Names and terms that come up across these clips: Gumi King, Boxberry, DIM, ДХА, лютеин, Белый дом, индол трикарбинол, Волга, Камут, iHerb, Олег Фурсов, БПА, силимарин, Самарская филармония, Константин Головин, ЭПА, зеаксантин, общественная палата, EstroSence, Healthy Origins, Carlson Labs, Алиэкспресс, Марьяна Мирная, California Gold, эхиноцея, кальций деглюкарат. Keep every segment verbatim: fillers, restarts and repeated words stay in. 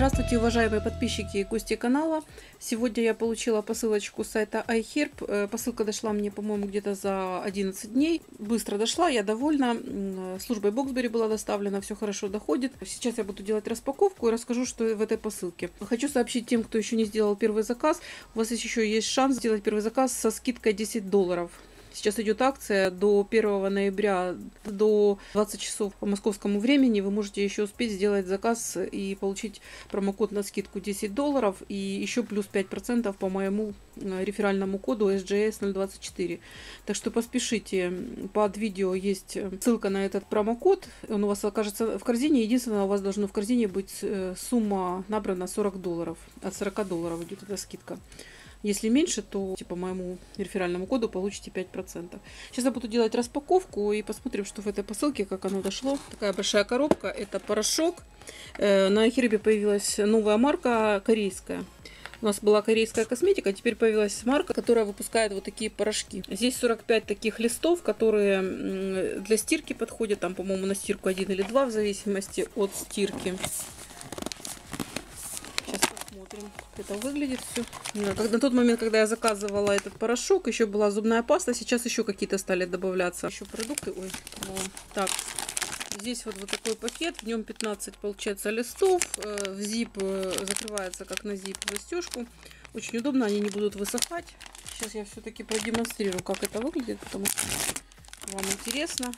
Здравствуйте, уважаемые подписчики и гости канала. Сегодня я получила посылочку с сайта iHerb. Посылка дошла мне, по-моему, где-то за одиннадцать дней. Быстро дошла, я довольна. Службой Boxberry была доставлена, все хорошо доходит. Сейчас я буду делать распаковку и расскажу, что в этой посылке. Хочу сообщить тем, кто еще не сделал первый заказ. У вас еще есть шанс сделать первый заказ со скидкой десять долларов. Сейчас идет акция до первого ноября, до двадцати часов по московскому времени. Вы можете еще успеть сделать заказ и получить промокод на скидку десять долларов и еще плюс пять процентов по моему реферальному коду эс джей эс ноль двадцать четыре. Так что поспешите, под видео есть ссылка на этот промокод. Он у вас окажется в корзине. Единственное, у вас должно в корзине быть сумма набрана сорок долларов. От сорока долларов идет эта скидка. Если меньше, то типа, по моему реферальному коду получите пять процентов. Сейчас я буду делать распаковку и посмотрим, что в этой посылке, как оно дошло. Такая большая коробка. Это порошок. На iHerb появилась новая марка, корейская. У нас была корейская косметика, теперь появилась марка, которая выпускает вот такие порошки. Здесь сорок пять таких листов, которые для стирки подходят. Там, по-моему, на стирку один или два, в зависимости от стирки. Смотрим, как это выглядит все. На тот момент, когда я заказывала этот порошок, еще была зубная паста. Сейчас еще какие-то стали добавляться. Еще продукты. Ой, так. Здесь вот, вот такой пакет. В нем пятнадцать, получается, листов. В зип закрывается, как на зип, застежку. Очень удобно, они не будут высыхать. Сейчас я все-таки продемонстрирую, как это выглядит, потому что вам интересно.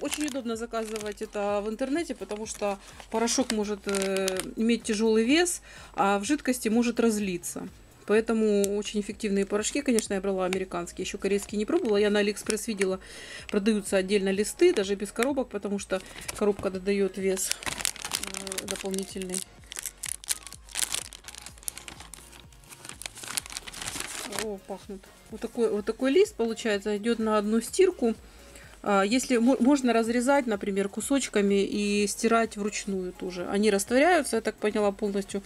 Очень удобно заказывать это в интернете, потому что порошок может иметь тяжелый вес, а в жидкости может разлиться. Поэтому очень эффективные порошки, конечно, я брала американские, еще корейские не пробовала. Я на Алиэкспресс видела, продаются отдельно листы, даже без коробок, потому что коробка додает вес дополнительный. О, пахнет. Вот такой, вот такой лист, получается, идет на одну стирку. Если можно разрезать, например, кусочками и стирать вручную тоже. Они растворяются, я так поняла, полностью.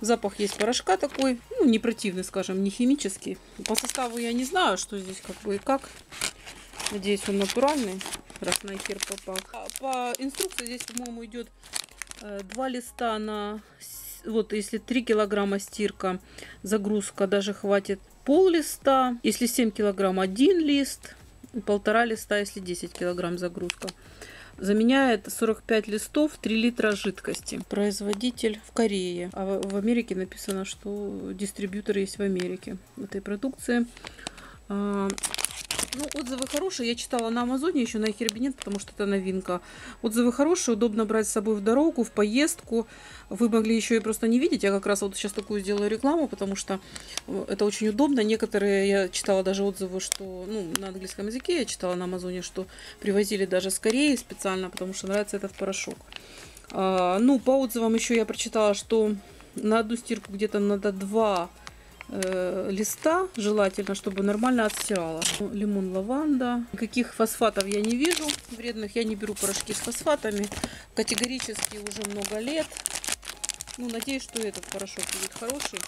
Запах есть порошка такой, ну, не противный, скажем, не химический. По составу я не знаю, что здесь как бы и как. Надеюсь, он натуральный, раз на iHerb попал. По инструкции здесь, по-моему, идет два листа на... Вот, если три килограмма стирка, загрузка даже хватит пол листа. Если семь килограмм, один лист. Полтора листа, если десять килограмм загрузка. Заменяет сорок пять листов три литра жидкости. Производитель в Корее. А в Америке написано, что дистрибьютор есть в Америке этой продукции. Ну, отзывы хорошие. Я читала на Амазоне, еще на iHerb нет, потому что это новинка. Отзывы хорошие, удобно брать с собой в дорогу, в поездку. Вы могли еще и просто не видеть. Я как раз вот сейчас такую сделаю рекламу, потому что это очень удобно. Некоторые, я читала даже отзывы, что, ну, на английском языке я читала на Амазоне, что привозили даже с Кореи специально, потому что нравится этот порошок. А, ну, по отзывам еще я прочитала, что на одну стирку где-то надо два листа, желательно, чтобы нормально отстирала. Лимон, лаванда. Никаких фосфатов я не вижу вредных. Я не беру порошки с фосфатами. Категорически уже много лет. Ну, надеюсь, что этот порошок будет хороший.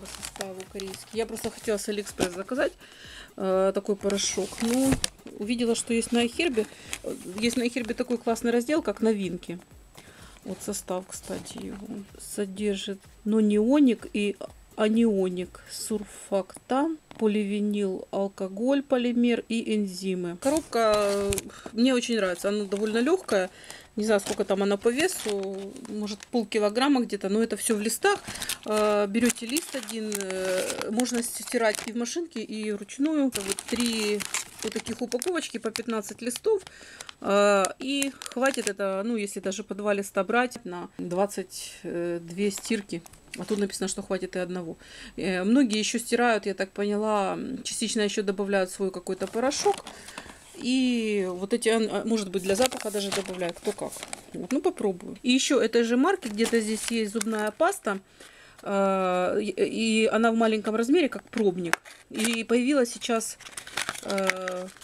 По составу корейский. Я просто хотела с Алиэкспресс заказать э, такой порошок. Ну, увидела, что есть на iHerb. Есть на iHerb такой классный раздел, как новинки. Вот состав, кстати, его содержит нонионик и анионик, сурфактант, поливинил, алкоголь, полимер и энзимы. Коробка мне очень нравится, она довольно легкая. Не знаю, сколько там она по весу, может полкилограмма где-то, но это все в листах. Берете лист один, можно стирать и в машинке, и вручную. Вот три вот таких упаковочки по пятнадцать листов. И хватит это, ну, если даже по два листа брать, на двадцать две стирки. А тут написано, что хватит и одного. Многие еще стирают, я так поняла, частично еще добавляют свой какой-то порошок. И вот эти, может быть, для запаха даже добавляют, кто как. Вот, ну, попробую. И еще этой же марки, где-то здесь есть зубная паста. И она в маленьком размере, как пробник. И появилась сейчас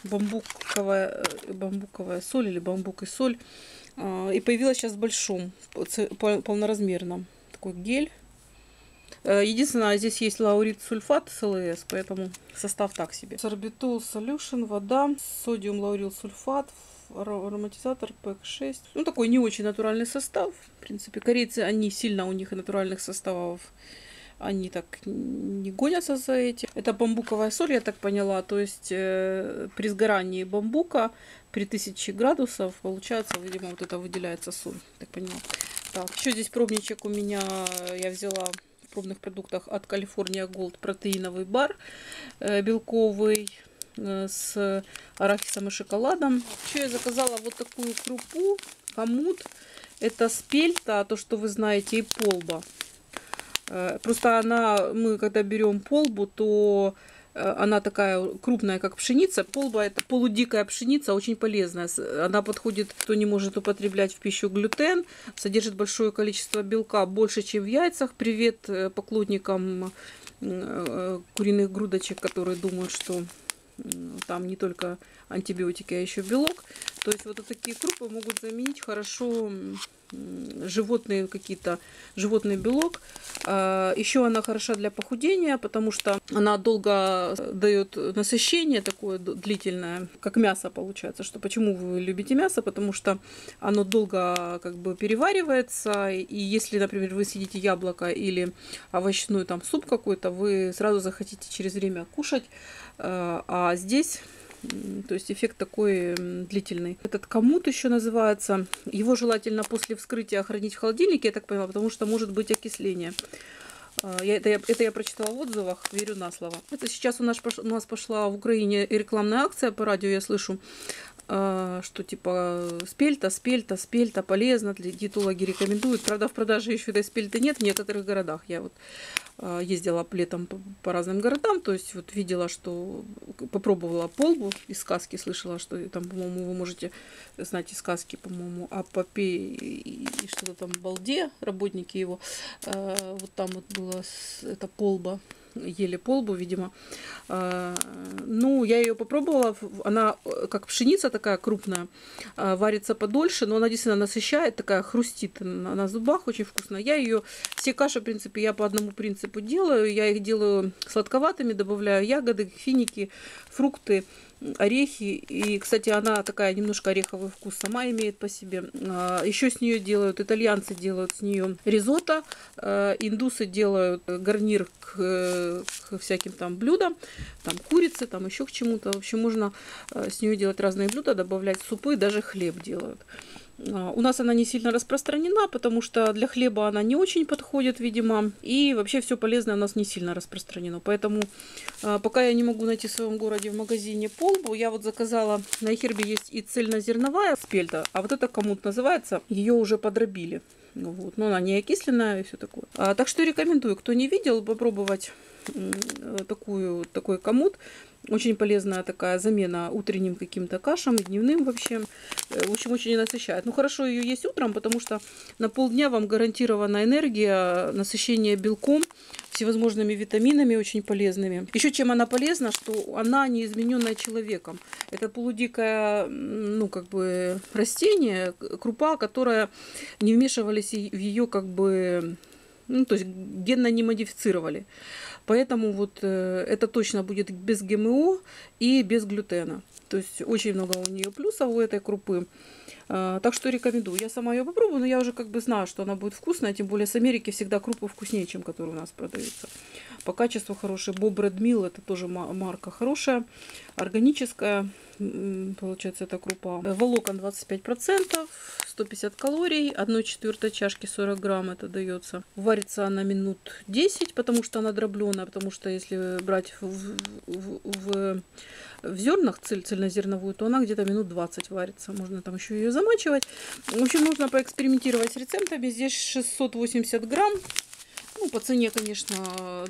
бамбуковая, бамбуковая соль или бамбук и соль. И появилась сейчас в большом, полноразмерном. Такой гель. Единственное, здесь есть лаурит сульфат с ЛС, поэтому состав так себе. Сорбитол солюшн, вода, содиум лаурил сульфат, ароматизатор пэк шесть. Ну, такой не очень натуральный состав. В принципе, корейцы, они сильно у них натуральных составов. Они так не гонятся за этим. Это бамбуковая соль, я так поняла. То есть э, при сгорании бамбука при тысяче градусов получается, видимо, вот это выделяется соль. Так поняла. Так, еще здесь пробничек у меня, я взяла в пробных продуктах от California Gold протеиновый бар э, белковый э, с арахисом и шоколадом. Еще я заказала вот такую крупу, хамут. Это спельта, то, что вы знаете, и полба. Просто она, мы когда берем полбу, то она такая крупная, как пшеница. Полба — это полудикая пшеница, очень полезная. Она подходит, кто не может употреблять в пищу глютен, содержит большое количество белка, больше, чем в яйцах. Привет поклонникам куриных грудочек, которые думают, что там не только антибиотики, а еще белок. То есть вот такие крупы могут заменить хорошо животные какие-то, животный белок. Еще она хороша для похудения, потому что она долго дает насыщение такое длительное, как мясо получается. Что, почему вы любите мясо? Потому что оно долго как бы переваривается. И если, например, вы съедите яблоко или овощную там суп какой-то, вы сразу захотите через время кушать. А здесь... То есть эффект такой длительный. Этот комут еще называется. Его желательно после вскрытия хранить в холодильнике, я так поняла, потому что может быть окисление. Я, это, я, это я прочитала в отзывах, верю на слово. Это сейчас у нас, у нас пошла в Украине рекламная акция по радио, я слышу, что типа спельта, спельта, спельта полезно, диетологи рекомендуют. Правда, в продаже еще этой спельты нет в некоторых городах. Я вот ездила летом по разным городам, то есть вот видела, что попробовала полбу из сказки, слышала, что там, по-моему, вы можете знать из сказки, по-моему, о попе и что-то там балде, работники его. Вот там вот была эта полба. Ели полбу, видимо. Ну, я ее попробовала. Она как пшеница такая крупная, варится подольше, но она действительно насыщает, такая хрустит на зубах, очень вкусно. Я ее, все каши, в принципе, я по одному принципу делаю. Я их делаю сладковатыми, добавляю ягоды, финики, фрукты, орехи. И, кстати, она такая немножко ореховый вкус сама имеет по себе. Еще с нее делают, итальянцы делают с нее ризотто, индусы делают гарнир к, к всяким там блюдам, там курицы, там еще к чему-то. В общем, можно с нее делать разные блюда, добавлять супы, даже хлеб делают. У нас она не сильно распространена, потому что для хлеба она не очень подходит, видимо. И вообще все полезное у нас не сильно распространено. Поэтому пока я не могу найти в своем городе в магазине полбу, я вот заказала, на iHerb есть и цельнозерновая спельта, а вот это комут называется, ее уже подробили. Вот. Но она не окисленная и все такое. А, так что рекомендую, кто не видел, попробовать такую, такой комут. Очень полезная такая замена утренним каким-то кашам, дневным вообще. В общем, очень насыщает. Ну, хорошо ее есть утром, потому что на полдня вам гарантирована энергия, насыщение белком, всевозможными витаминами, очень полезными. Еще чем она полезна, что она не измененная человеком. Это полудикое, ну, как бы растение, крупа, которая не вмешивались в ее, как бы, ну, то есть генно не модифицировали. Поэтому вот э, это точно будет без ГМО и без глютена. То есть очень много у нее плюсов, у этой крупы. Э, так что рекомендую. Я сама ее попробую, но я уже как бы знаю, что она будет вкусная. Тем более с Америки всегда крупы вкуснее, чем которые у нас продаются. По качеству хорошие. Боб Red Mill, это тоже марка хорошая, органическая. Получается, это крупа. Волокон двадцать пять процентов, сто пятьдесят калорий, одна четвертая чашки сорок грамм это дается. Варится она минут десять, потому что она дробленая, потому что если брать в, в, в, в зернах цель, цельнозерновую, то она где-то минут двадцать варится. Можно там еще ее замачивать. В общем, нужно поэкспериментировать с рецептами. Здесь шестьсот восемьдесят грамм. Ну, по цене, конечно,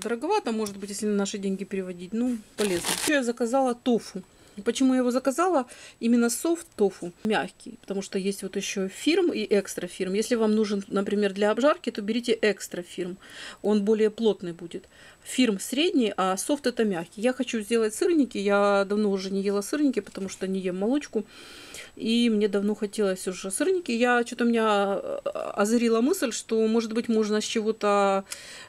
дороговато. Может быть, если на наши деньги переводить, ну, полезно. Еще я заказала тофу. Почему я его заказала? Именно софт тофу, мягкий, потому что есть вот еще фирм и экстра фирм. Если вам нужен, например, для обжарки, то берите экстра фирм, он более плотный будет. фирм средний, а софт это мягкий. Я хочу сделать сырники. Я давно уже не ела сырники, потому что не ем молочку. И мне давно хотелось уже сырники. Я что-то меня озарила мысль, что, может быть, можно с чего-то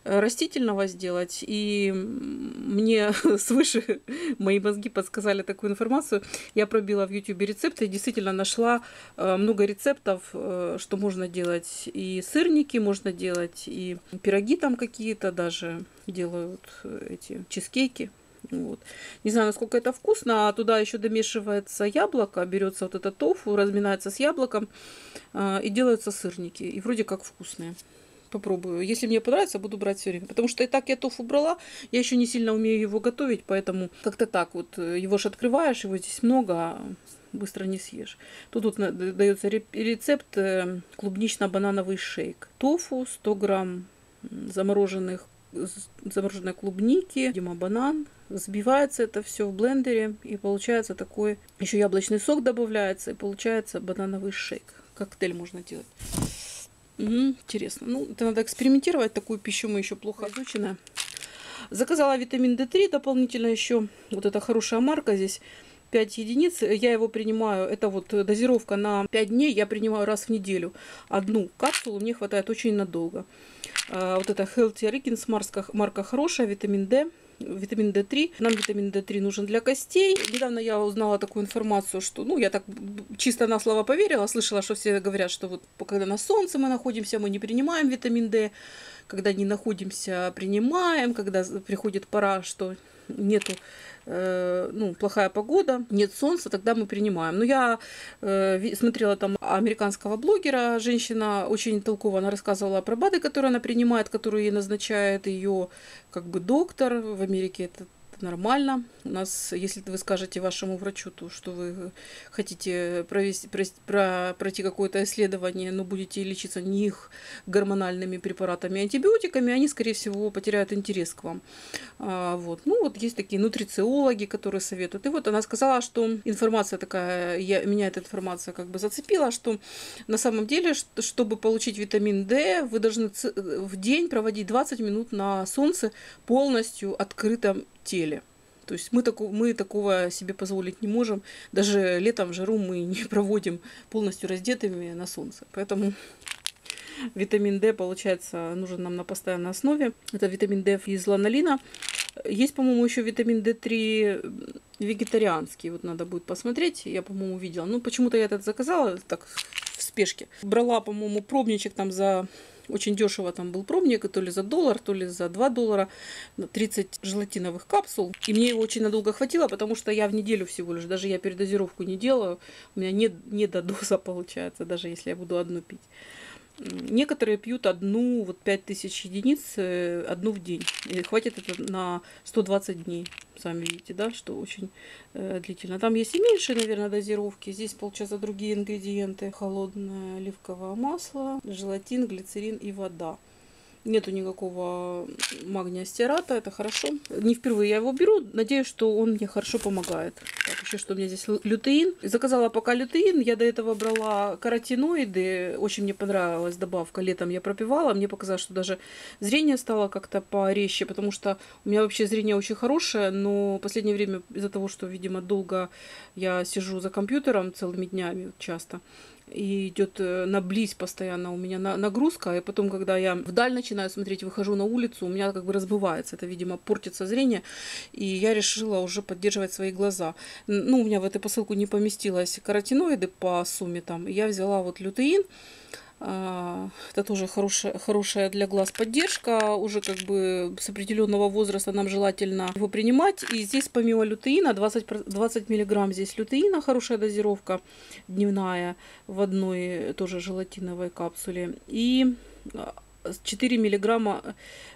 растительного сделать. И мне свыше мои мозги подсказали такую информацию. Я пробила в ютубе рецепты и действительно нашла много рецептов, что можно делать и сырники, можно делать и пироги там какие-то, даже делают эти чизкейки. Вот. Не знаю, насколько это вкусно, а туда еще домешивается яблоко, берется вот это тофу, разминается с яблоком, э, и делаются сырники. И вроде как вкусные. Попробую. Если мне понравится, буду брать все время. Потому что и так я тофу брала, я еще не сильно умею его готовить, поэтому как-то так вот. Его же открываешь, его здесь много, а быстро не съешь. Тут, тут дается рецепт клубнично-банановый шейк. Тофу, сто грамм замороженных, замороженной клубники, видимо, банан. Взбивается это все в блендере, и получается такой, еще яблочный сок добавляется, и получается банановый шейк. Коктейль можно делать. Угу, интересно. Ну, это надо экспериментировать, такую пищу мы еще плохо изучена. Заказала витамин дэ три дополнительно еще. Вот это хорошая марка здесь. пять единиц. Я его принимаю, это вот дозировка на пять дней, я принимаю раз в неделю. Одну капсулу мне хватает очень надолго. Вот это Healthy Origins, марка, марка хорошая, витамин D, витамин дэ три. Нам витамин дэ три нужен для костей. Недавно я узнала такую информацию, что, ну, я так чисто на слова поверила, слышала, что все говорят, что вот когда на солнце мы находимся, мы не принимаем витамин D. Когда не находимся, принимаем. Когда приходит пора, что нету, э, ну, плохая погода, нет солнца, тогда мы принимаем. Но я э, смотрела там американского блогера, женщина очень толково, она рассказывала про БАДы, которые она принимает, которые ей назначает ее как бы доктор. В Америке это нормально. У нас, если вы скажете вашему врачу, то, что вы хотите провести, пройти какое-то исследование, но будете лечиться не их гормональными препаратами, антибиотиками, они, скорее всего, потеряют интерес к вам. А, вот. Ну, вот есть такие нутрициологи, которые советуют. И вот она сказала, что информация такая, я, меня эта информация как бы зацепила, что на самом деле, чтобы получить витамин D, вы должны в день проводить двадцать минут на солнце полностью открытом теле. То есть мы, таку, мы такого себе позволить не можем. Даже летом в жару мы не проводим полностью раздетыми на солнце. Поэтому витамин D, получается, нужен нам на постоянной основе. Это витамин D из ланолина. Есть, по-моему, еще витамин дэ три вегетарианский. Вот надо будет посмотреть. Я, по-моему, видела. Ну, почему-то я этот заказала так в спешке. Брала, по-моему, пробничек там за... Очень дешево там был пробник, то ли за доллар, то ли за два доллара, тридцать желатиновых капсул. И мне его очень надолго хватило, потому что я в неделю всего лишь, даже я передозировку не делаю, у меня не, не до доза получается, даже если я буду одну пить. Некоторые пьют одну, вот пять тысяч единиц, одну в день. И хватит это на сто двадцать дней. Сами видите, да, что очень э, длительно. Там есть и меньше, наверное, дозировки. Здесь, получается, другие ингредиенты. Холодное оливковое масло, желатин, глицерин и вода. Нету никакого магния стирата, это хорошо. Не впервые я его беру, надеюсь, что он мне хорошо помогает. Так, еще что у меня здесь лютеин. Заказала пока лютеин, я до этого брала каротиноиды, очень мне понравилась добавка, летом я пропивала, мне показалось, что даже зрение стало как-то порезче, потому что у меня вообще зрение очень хорошее, но в последнее время из-за того, что, видимо, долго я сижу за компьютером целыми днями часто, и идет на близь постоянно у меня нагрузка, и потом, когда я вдаль начинаю смотреть, выхожу на улицу, у меня как бы разбывается, это, видимо, портится зрение, и я решила уже поддерживать свои глаза. Ну, у меня в эту посылку не поместилось каротиноиды по сумме там, я взяла вот лютеин, это тоже хорошая, хорошая для глаз поддержка, уже как бы с определенного возраста нам желательно его принимать. И здесь помимо лютеина, двадцать миллиграмм здесь лютеина, хорошая дозировка дневная в одной тоже желатиновой капсуле. И четыре миллиграмма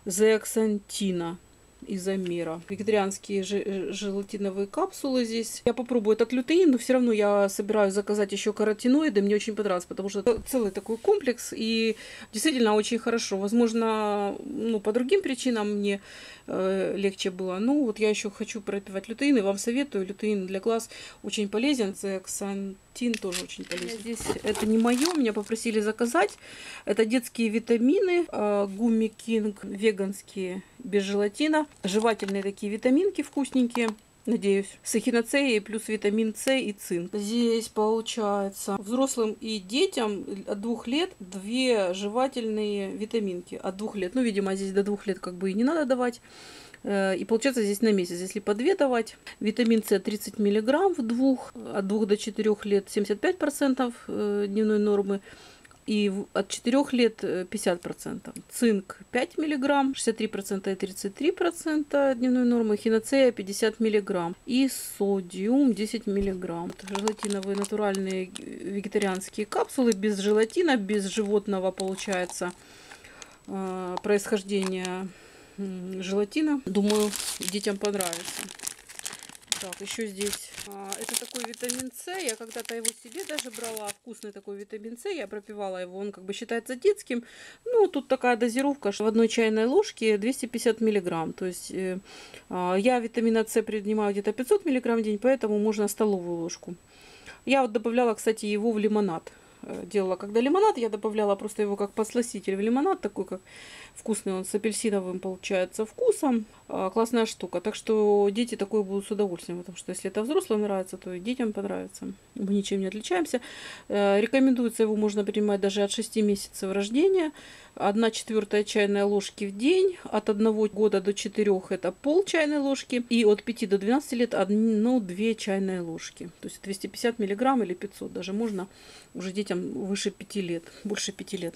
зеаксантина. Изомера. Вегетарианские желатиновые капсулы здесь. Я попробую этот лютеин, но все равно я собираюсь заказать еще каротиноиды. Мне очень понравилось, потому что целый такой комплекс и действительно очень хорошо. Возможно, ну, по другим причинам мне э, легче было. Ну, вот я еще хочу пропивать лютеин и вам советую. Лютеин для глаз очень полезен. Зеаксантин тоже очень полезен. Здесь это не мое, меня попросили заказать. Это детские витамины. Гуми Кинг, э, веганские без желатина. Жевательные такие витаминки вкусненькие. Надеюсь, с эхиноцеей плюс витамин С и цинк. Здесь получается взрослым и детям от двух лет две жевательные витаминки от двух лет. Ну, видимо, здесь до двух лет как бы и не надо давать. И получается здесь на месяц, если по две давать. Витамин С тридцать миллиграмм в двух, от двух до четырёх лет семьдесят пять процентов дневной нормы. И от четырёх лет пятьдесят процентов. Цинк пять миллиграмм, шестьдесят три процента и тридцать три процента дневной нормы. Эхиноцея пятьдесят миллиграмм. И содиум десять миллиграмм. Желатиновые натуральные вегетарианские капсулы. Без желатина, без животного получается происхождение желатина. Думаю, детям понравится. Так, еще здесь а, это такой витамин С. Я когда-то его себе даже брала. Вкусный такой витамин С. Я пропивала его. Он как бы считается детским. Ну, тут такая дозировка, что в одной чайной ложке двести пятьдесят миллиграмм. То есть э, а, я витамина С принимаю где-то пятьсот миллиграмм в день, поэтому можно столовую ложку. Я вот добавляла, кстати, его в лимонад. Делала, когда лимонад, я добавляла просто его как подсластитель в лимонад, такой как вкусный он с апельсиновым получается вкусом. Классная штука. Так что дети такое будут с удовольствием, потому что если это взрослым нравится, то и детям понравится. Мы ничем не отличаемся. Рекомендуется его можно принимать даже от шести месяцев рождения. одна четвёртая чайной ложки в день. От одного года до четырёх это пол чайной ложки. И от пяти до двенадцати лет одна-две чайные ложки. То есть двести пятьдесят миллиграмм или пятьсот. Даже можно уже детям выше пяти лет. Больше пяти лет.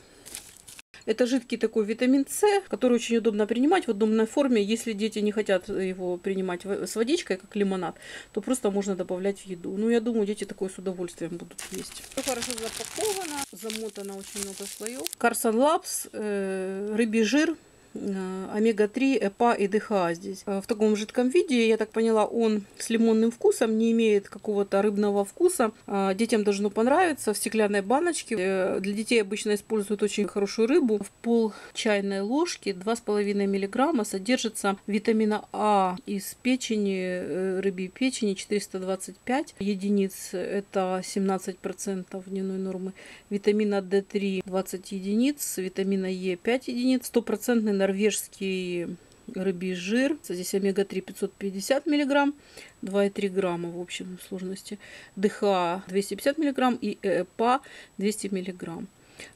Это жидкий такой витамин С, который очень удобно принимать в одномной форме. Если дети не хотят его принимать с водичкой, как лимонад, то просто можно добавлять в еду. Ну, я думаю, дети такое с удовольствием будут есть. Все хорошо запаковано, замотано очень много слоев. Carlson Labs, э, рыбий жир, э, омега три, ЭПА и ДХА здесь. В таком жидком виде, я так поняла, он с лимонным вкусом, не имеет какого-то рыбного вкуса. Э, детям должно понравиться. В стеклянной баночке. Э, для детей обычно используют очень хорошую рыбу. В пол чайной ложки два с половиной миллиграмма содержится витамина А из печени, э, рыбьей печени, четыреста двадцать пять единиц. Это семнадцать процентов дневной нормы. Витамина дэ три двадцать единиц. Витамина Е пять единиц. сто процентов норвежский рыбий жир. Здесь омега три пятьсот пятьдесят миллиграмм, два и три грамма в общем сложности. ДХА двести пятьдесят миллиграмм и ЭПА двести миллиграмм.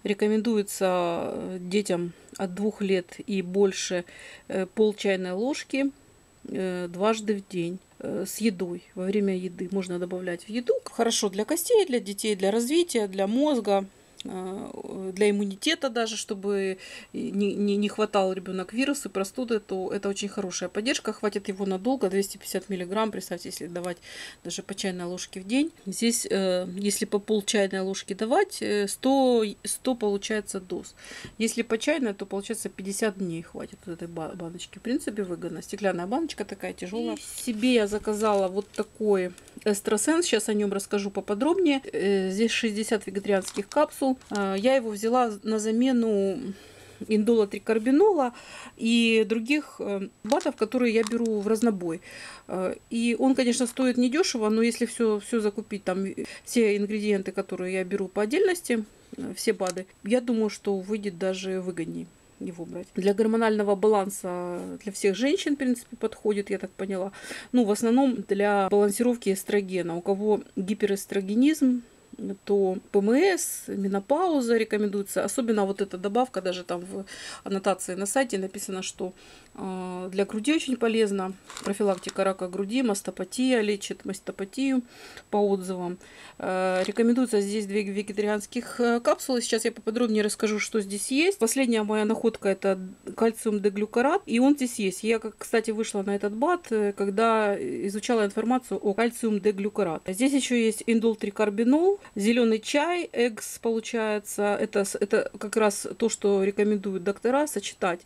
Рекомендуется детям от двух лет и больше пол чайной ложки дважды в день с едой. Во время еды можно добавлять в еду. Хорошо для костей, для детей, для развития, для мозга, для иммунитета даже, чтобы не, не, не хватал ребенок вирусы, простуды, то это очень хорошая поддержка. Хватит его надолго, двести пятьдесят миллиграмм, представьте, если давать даже по чайной ложке в день. Здесь, если по пол чайной ложки давать, сто, сто получается доз. Если по чайной, то получается пятьдесят дней хватит вот этой баночки. В принципе, выгодно. Стеклянная баночка такая тяжелая. И себе я заказала вот такой EstroSence, сейчас о нем расскажу поподробнее. Здесь шестьдесят вегетарианских капсул. Я его взяла на замену индола, трикарбинола и других батов, которые я беру в разнобой. И он, конечно, стоит недешево, но если все, все закупить, там все ингредиенты, которые я беру по отдельности, все БАДы, я думаю, что выйдет даже выгоднее его брать. Для гормонального баланса для всех женщин, в принципе, подходит, я так поняла. Ну, в основном для балансировки эстрогена. У кого гиперэстрогенизм, то ПМС, менопауза рекомендуется. Особенно вот эта добавка, даже там в аннотации на сайте написано, что для груди очень полезно. Профилактика рака груди, мастопатия, лечит мастопатию по отзывам. Рекомендуется здесь две вегетарианских капсулы. Сейчас я поподробнее расскажу, что здесь есть. Последняя моя находка — это кальциум деглюкарат, и он здесь есть. Я, кстати, вышла на этот БАД, когда изучала информацию о кальциум деглюкарат. Здесь еще есть индол трикарбинол, зеленый чай, экс получается. Это, это как раз то, что рекомендуют доктора, сочетать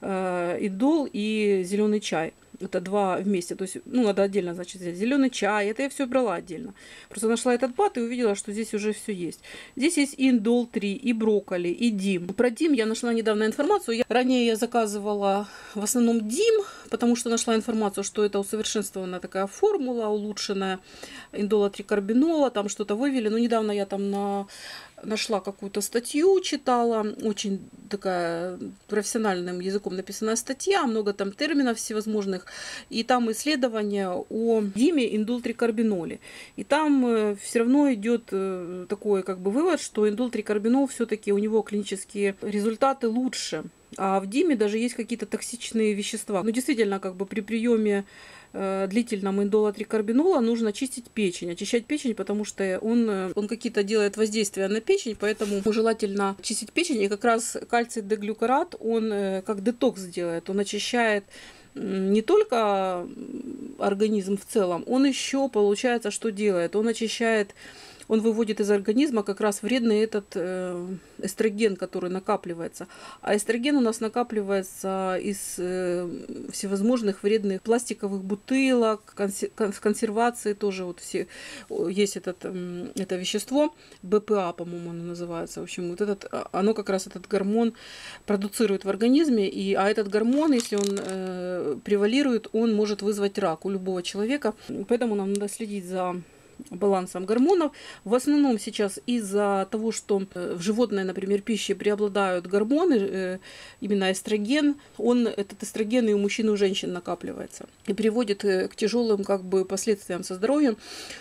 э, идол и зеленый чай. Это два вместе. То есть, ну, надо отдельно, значит, взять зеленый чай. Это я все брала отдельно. Просто нашла этот бат и увидела, что здесь уже все есть. Здесь есть и индол три, и брокколи, и дим. Про дим я нашла недавно информацию. Я, ранее я заказывала в основном дим, потому что нашла информацию, что это усовершенствованная такая формула, улучшенная индола трикарбинола, там что-то вывели. Но недавно я там на нашла какую-то статью, читала, очень такая профессиональным языком написанная статья, много там терминов всевозможных, и там исследования о диме индултрикарбиноле. И там все равно идет такой как бы вывод, что индултрикарбинол все-таки у него клинические результаты лучше. А в диме даже есть какие-то токсичные вещества. Но действительно, как бы при приеме э, длительном индола-трикарбинола нужно чистить печень, очищать печень, потому что он, он какие-то делает воздействия на печень, поэтому желательно чистить печень. И как раз кальций деглюкарат, он э, как детокс делает, он очищает не только организм в целом, он еще, получается, что делает? Он очищает, он выводит из организма как раз вредный этот эстроген, который накапливается. А эстроген у нас накапливается из всевозможных вредных пластиковых бутылок, в консервации тоже вот все, есть этот, это вещество, БПА, по-моему, оно называется. В общем, вот этот, оно как раз этот гормон продуцирует в организме, и, а этот гормон, если он превалирует, он может вызвать рак у любого человека. Поэтому нам надо следить за балансом гормонов. В основном сейчас из-за того, что в животной, например, пище преобладают гормоны, именно эстроген, он, этот эстроген и у мужчин, и у женщин накапливается и приводит к тяжелым как бы последствиям со здоровьем.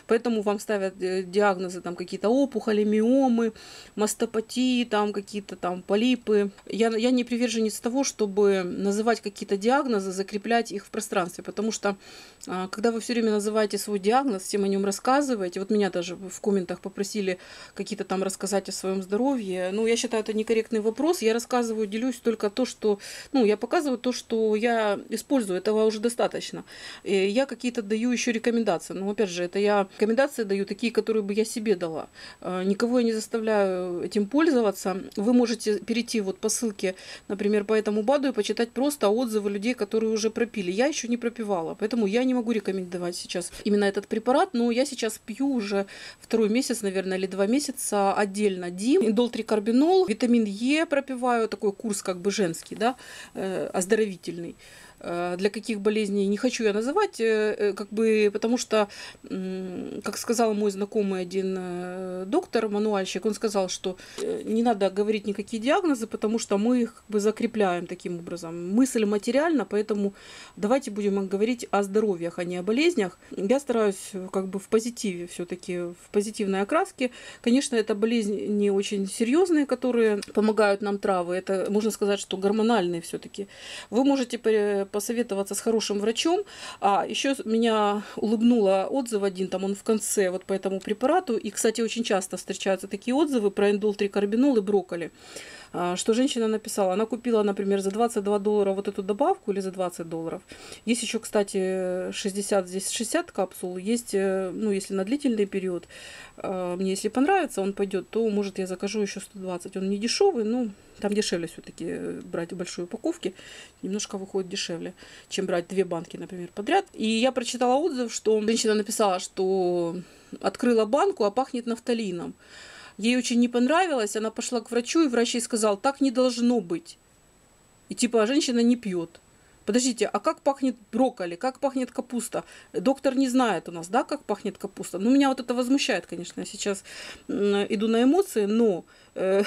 Поэтому вам ставят диагнозы там какие-то опухоли, миомы, мастопатии, там какие-то там полипы. Я, я не приверженец того, чтобы называть какие-то диагнозы, закреплять их в пространстве, потому что когда вы все время называете свой диагноз, всем о нем рассказываете. Вот меня даже в комментах попросили какие-то там рассказать о своем здоровье. Ну, я считаю, это некорректный вопрос. Я рассказываю, делюсь только то, что... Ну, я показываю то, что я использую. Этого уже достаточно. И я какие-то даю еще рекомендации. Но, опять же, это я рекомендации даю такие, которые бы я себе дала. Никого я не заставляю этим пользоваться. Вы можете перейти вот по ссылке, например, по этому БАДу и почитать просто отзывы людей, которые уже пропили. Я еще не пропивала, поэтому я не могу рекомендовать сейчас именно этот препарат, но я сейчас Сейчас пью уже второй месяц, наверное, или два месяца отдельно ДИМ, индолтрикарбинол, витамин Е пропиваю, такой курс как бы женский, да, оздоровительный. Для каких болезней не хочу я называть, как бы, потому что, как сказал мой знакомый один доктор, мануальщик, он сказал, что не надо говорить никакие диагнозы, потому что мы их как бы закрепляем таким образом. Мысль материальна, поэтому давайте будем говорить о здоровьях, а не о болезнях. Я стараюсь как бы в позитиве все-таки, в позитивной окраске. Конечно, это болезни не очень серьезные, которые помогают нам травы. Это, можно сказать, что гормональные все-таки. Вы можете посоветоваться с хорошим врачом. А еще меня улыбнула отзыв один, там он в конце вот по этому препарату. И, кстати, очень часто встречаются такие отзывы про индолтрикарбинол и брокколи. Что женщина написала, она купила, например, за двадцать два доллара вот эту добавку или за двадцать долларов. Есть еще, кстати, шестьдесят, здесь шестьдесят капсул. Есть, ну, если на длительный период, мне если понравится, он пойдет, то, может, я закажу еще сто двадцать. Он не дешевый, но там дешевле все-таки брать большие упаковки. Немножко выходит дешевле, чем брать две банки, например, подряд. И я прочитала отзыв, что женщина написала, что открыла банку, а пахнет нафталином. Ей очень не понравилось, она пошла к врачу, и врач ей сказал, так не должно быть. И типа женщина не пьет. Подождите, а как пахнет брокколи, как пахнет капуста? Доктор не знает у нас, да, как пахнет капуста. Ну, меня вот это возмущает, конечно, я сейчас иду на эмоции, но... Э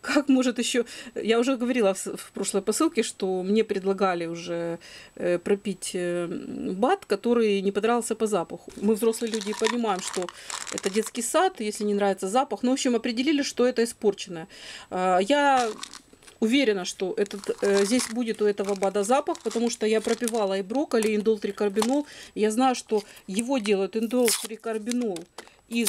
Как может еще... Я уже говорила в прошлой посылке, что мне предлагали уже пропить БАД, который не понравился по запаху. Мы, взрослые люди, понимаем, что это детский сад, если не нравится запах. Ну, в общем, определили, что это испорченное. Я уверена, что этот, здесь будет у этого БАДа запах, потому что я пропивала и брокколи, и индолтрикарбинол. Я знаю, что его делают индолтрикарбинол из...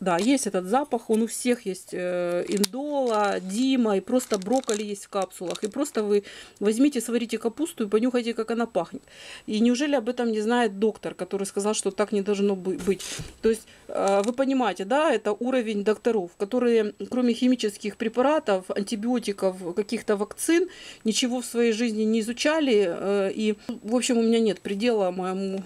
Да, есть этот запах, он у всех есть, индола, дима, и просто брокколи есть в капсулах. И просто вы возьмите, сварите капусту и понюхайте, как она пахнет. И неужели об этом не знает доктор, который сказал, что так не должно быть? То есть, вы понимаете, да, это уровень докторов, которые, кроме химических препаратов, антибиотиков, каких-то вакцин, ничего в своей жизни не изучали. И, в общем, у меня нет предела моему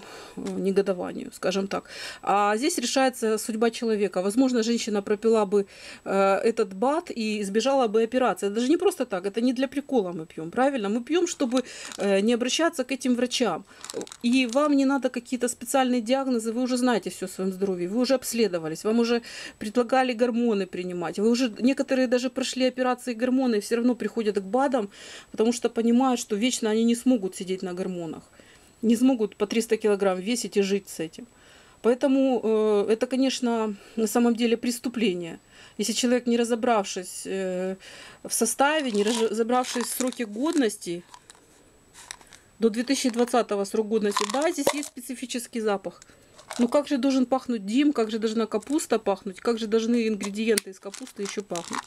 негодованию, скажем так. А здесь решается судьба человека. возможно, женщина пропила бы э, этот БАД и избежала бы операции. Это даже не просто так, это не для прикола мы пьем, правильно? Мы пьем, чтобы э, не обращаться к этим врачам. И вам не надо какие-то специальные диагнозы, вы уже знаете все о своем здоровье, вы уже обследовались, вам уже предлагали гормоны принимать. Вы уже, некоторые даже прошли операции гормоны и все равно приходят к БАДам, потому что понимают, что вечно они не смогут сидеть на гормонах, не смогут по триста килограмм весить и жить с этим. Поэтому э, это, конечно, на самом деле преступление. Если человек, не разобравшись э, в составе, не разобравшись в сроке годности, до две тысячи двадцатого срок годности, да, здесь есть специфический запах. Но как же должен пахнуть дим, как же должна капуста пахнуть, как же должны ингредиенты из капусты еще пахнуть.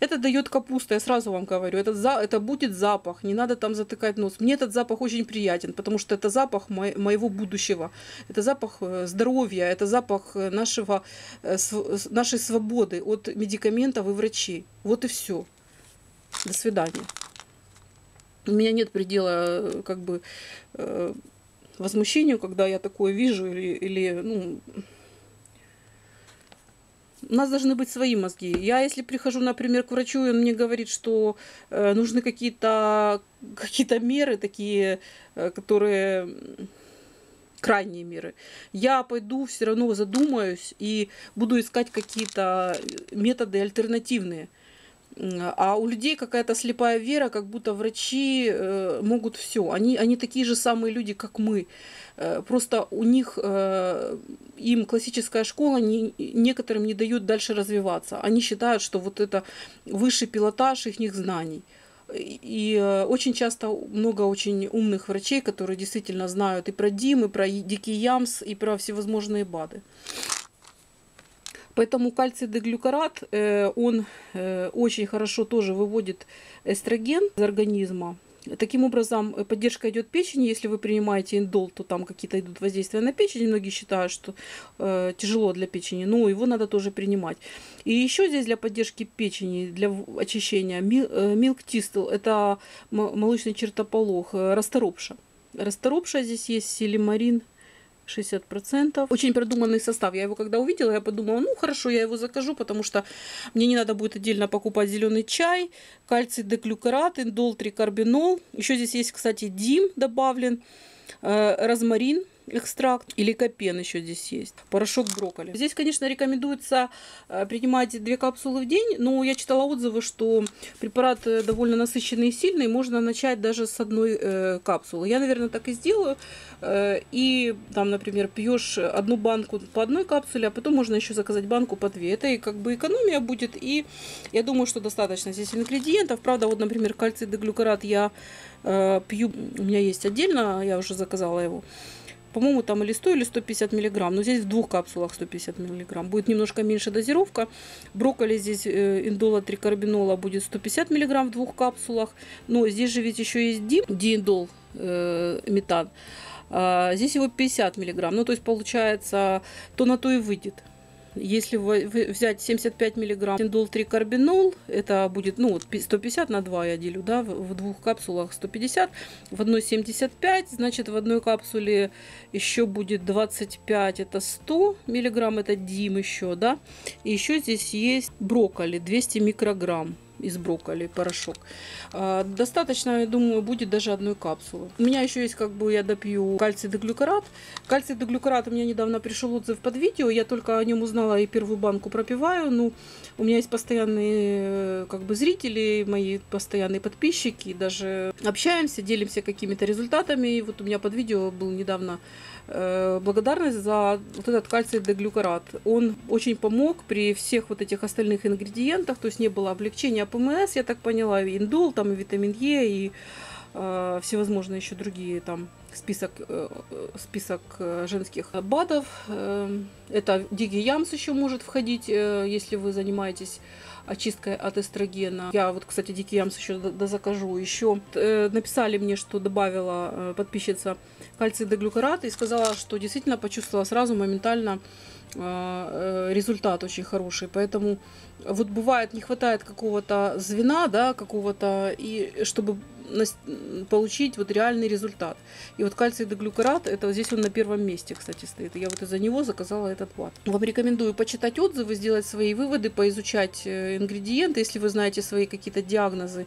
Это дает капуста, я сразу вам говорю, это, за, это будет запах, не надо там затыкать нос. Мне этот запах очень приятен, потому что это запах мо, моего будущего, это запах здоровья, это запах нашего, нашей свободы от медикаментов и врачей. Вот и все. До свидания. У меня нет предела, как бы, возмущению, когда я такое вижу, или, или ну... У нас должны быть свои мозги. Я, если прихожу, например, к врачу, и он мне говорит, что э, нужны какие-то какие-то меры такие, э, которые крайние меры, я пойду, все равно задумаюсь и буду искать какие-то методы альтернативные. А у людей какая-то слепая вера, как будто врачи э, могут все. Они, они такие же самые люди, как мы. Э, просто у них, э, им классическая школа не, некоторым не дает дальше развиваться. Они считают, что вот это высший пилотаж их знаний. И э, очень часто много очень умных врачей, которые действительно знают и про ДИМ, и про дикий ямс, и про всевозможные БАДы. Поэтому кальций деглюкарат, он очень хорошо тоже выводит эстроген из организма. Таким образом, поддержка идет печени. Если вы принимаете индол, то там какие-то идут воздействия на печень. Многие считают, что э, тяжело для печени, но его надо тоже принимать. И еще здесь для поддержки печени, для очищения милк-тистл, это молочный чертополох, расторопша. Расторопша здесь есть, силимарин. шестьдесят процентов. Очень продуманный состав. Я его когда увидела, я подумала, ну хорошо, я его закажу, потому что мне не надо будет отдельно покупать зеленый чай, кальций деглюкарат, индол, трикарбинол. Еще здесь есть, кстати, дим добавлен, розмарин экстракт или копен еще здесь есть, порошок брокколи. Здесь, конечно, рекомендуется принимать две капсулы в день, но я читала отзывы, что препарат довольно насыщенный и сильный, можно начать даже с одной капсулы. Я, наверное, так и сделаю. И там, например, пьешь одну банку по одной капсуле, а потом можно еще заказать банку по две. Это и как бы экономия будет, и я думаю, что достаточно здесь ингредиентов. Правда, вот, например, кальций деглюкарат я пью, у меня есть отдельно, я уже заказала его. По-моему, там или сто, или сто пятьдесят миллиграмм. Но здесь в двух капсулах сто пятьдесят миллиграмм. Будет немножко меньше дозировка. Брокколи здесь, индола, трикарбинола будет сто пятьдесят миллиграмм в двух капсулах. Но здесь же ведь еще есть дим, дииндол, э, метан. А здесь его пятьдесят миллиграмм. Ну, то есть, получается, то на то и выйдет. Если взять семьдесят пять миллиграмм индол, трикарбинол, это будет, ну, сто пятьдесят на два я делю, да, в двух капсулах сто пятьдесят, в одной семьдесят пять, значит, в одной капсуле еще будет двадцать пять, это сто миллиграмм, это дим еще, да, и еще здесь есть брокколи, двести микрограмм. Из брокколи порошок. Достаточно, я думаю, будет даже одной капсулы. У меня еще есть, как бы, я допью кальций деглюкарат. Кальций деглюкарат у меня недавно пришел отзыв под видео. Я только о нем узнала и первую банку пропиваю. Ну, у меня есть постоянные, как бы, зрители, мои постоянные подписчики. Даже общаемся, делимся какими-то результатами. И вот у меня под видео был недавно благодарность за вот этот кальций деглюкарат. Он очень помог при всех вот этих остальных ингредиентах, то есть не было облегчения ПМС, я так поняла, и индол, там и витамин Е, и э, всевозможные еще другие, там список, э, список женских БАДов. Э, это дикий ямс еще может входить, э, если вы занимаетесь очисткой от эстрогена. Я вот, кстати, дикий ямс еще дозакажу. Еще э, написали мне, что добавила э, подписчица кальций деглюкарат и сказала, что действительно почувствовала сразу моментально э, результат очень хороший. Поэтому Вот бывает, не хватает какого-то звена, да, какого-то, и чтобы получить вот реальный результат. И вот кальций деглюкарат, это здесь он на первом месте, кстати, стоит. И я вот из-за него заказала этот ват. Вам рекомендую почитать отзывы, сделать свои выводы, поизучать ингредиенты, если вы знаете свои какие-то диагнозы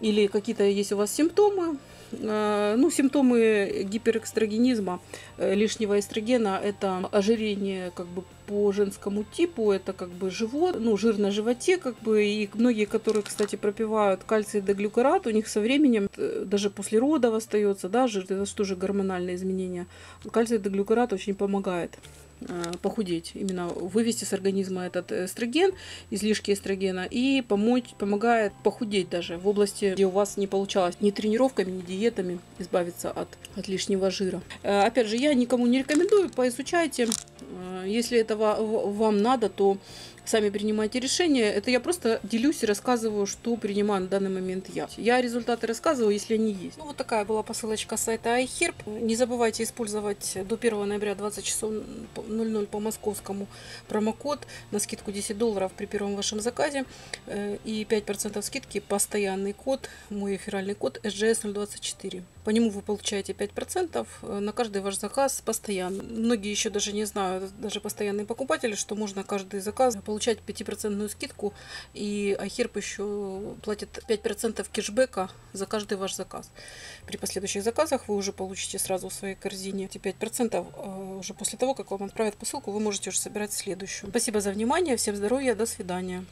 или какие-то есть у вас симптомы. Ну, симптомы гиперэстрогенизма, лишнего эстрогена, это ожирение как бы по женскому типу, это как бы живот, ну, жир на животе, как бы, и многие, которые, кстати, пропивают кальций деглюкарат, у них со временем, даже после родов остается, да, жир, это же тоже гормональные изменения. Кальций деглюкарат очень помогает похудеть, именно вывести с организма этот эстроген, излишки эстрогена, и помочь, помогает похудеть даже в области, где у вас не получалось ни тренировками, ни диетами избавиться от, от лишнего жира. Опять же, я никому не рекомендую, поизучайте. Если этого вам надо, то сами принимайте решение. Это я просто делюсь и рассказываю, что принимаю на данный момент я. Я результаты рассказываю, если они есть. Ну, вот такая была посылочка с сайта iHerb. Не забывайте использовать до первого ноября двадцать часов ноль ноль по московскому промокод на скидку десять долларов при первом вашем заказе. И пять процентов скидки постоянный код, мой реферальный код эс джей эс ноль двадцать четыре. По нему вы получаете пять процентов на каждый ваш заказ постоянно. Многие еще даже не знают, даже постоянные покупатели, что можно каждый заказ получать пять процентов скидку, и iHerb еще платит пять процентов кэшбэка за каждый ваш заказ. При последующих заказах вы уже получите сразу в своей корзине эти пять процентов. Уже после того, как вам отправят посылку, вы можете уже собирать следующую. Спасибо за внимание, всем здоровья, до свидания.